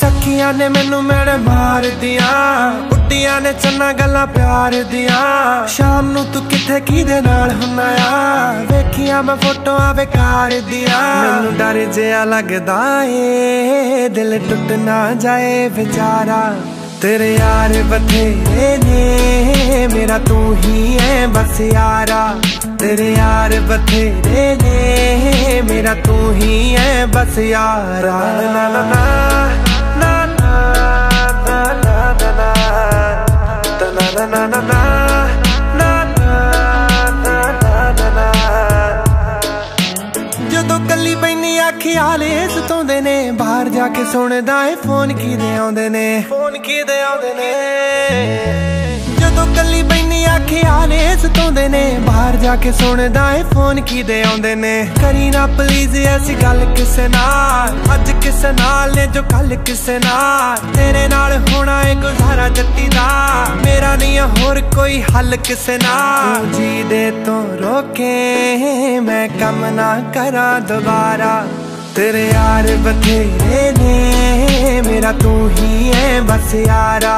सखिया ने मेनू मेरे मार दिया, बुढ़िया ने चन्ना गला प्यार दिया। शाम नू तू किथे किदे नाल हुना आ, वेखिया मैं फोटो बेकार दिया। मेनू डर जिया लगदा ए, दिल टुट ना जाए बेचारा। तेरे यार बथेरे ने, मेरा तू ही है बस यारा। तेरे यार बथेरे ने, मेरा तू ही है बस यारा। ना ना ना ना ना ना ना ना ना ना ना ना ख्याल सताउंदे ने, बाहर जाके सुनदा है फोन की दे आउंदे ने, फोन की दे आउंदे ने। जदों कल्ली बैनी ख्याल सताउंदे ने, बाहर जाके सुनदा है फोन की दे आउंदे ने। करी ना प्लीज ऐसी गल किसे नाल, अज किसे नाल ने जो कल किसे नाल। तेरे नाल होना है गुजारा जट्टी दा, मेरा नहीं होर कोई हल किसे नाल। जी दे तो रोके मैं कम ना करा दोबारा। तेरे यार बथेरे ने, मेरा तू ही है बस यारा।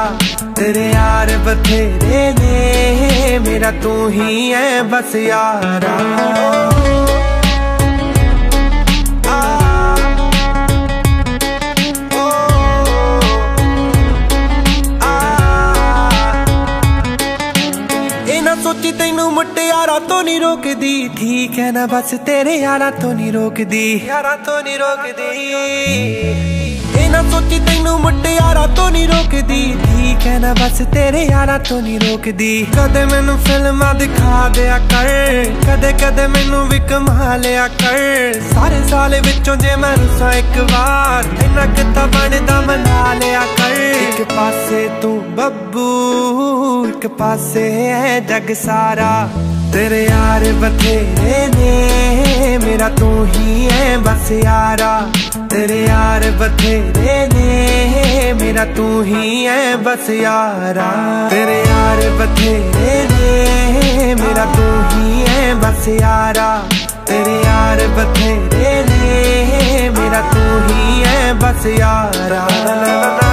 तेरे यार बथेरे ने, मेरा तू ही है बस यारा। सोची तेनू मुट्टे यारा तो नहीं रोक दी, ठीक है ना बस तेरे यारा तो नहीं रोक दी, यारा तो नहीं रोक दी। ना सोची तेनू मुट्टे यारा तो नहीं रोक दी, ठीक है ना बस तेरे यारा तो नहीं रोक दी। कदे मैनू फिल्मा दिखा दिया कर, कदे कदे मैनू भी कमा लिया कर। सारे साल विचों जे मैं रुसा एक बार, इन्ना किता बनदा मना लिया कर। एक पासे तू बब्बू, एक पासे है जग सारा। तेरे यार बथेरे ने, मेरा तू ही है बस यारा। तेरे यार बथेरे ने, मेरा तू ही है बस यारा। तेरे यार बथेरे ने, मेरा तू ही है बस यारा। तेरे यार बथेरे ने, मेरा तू ही है बस यारा।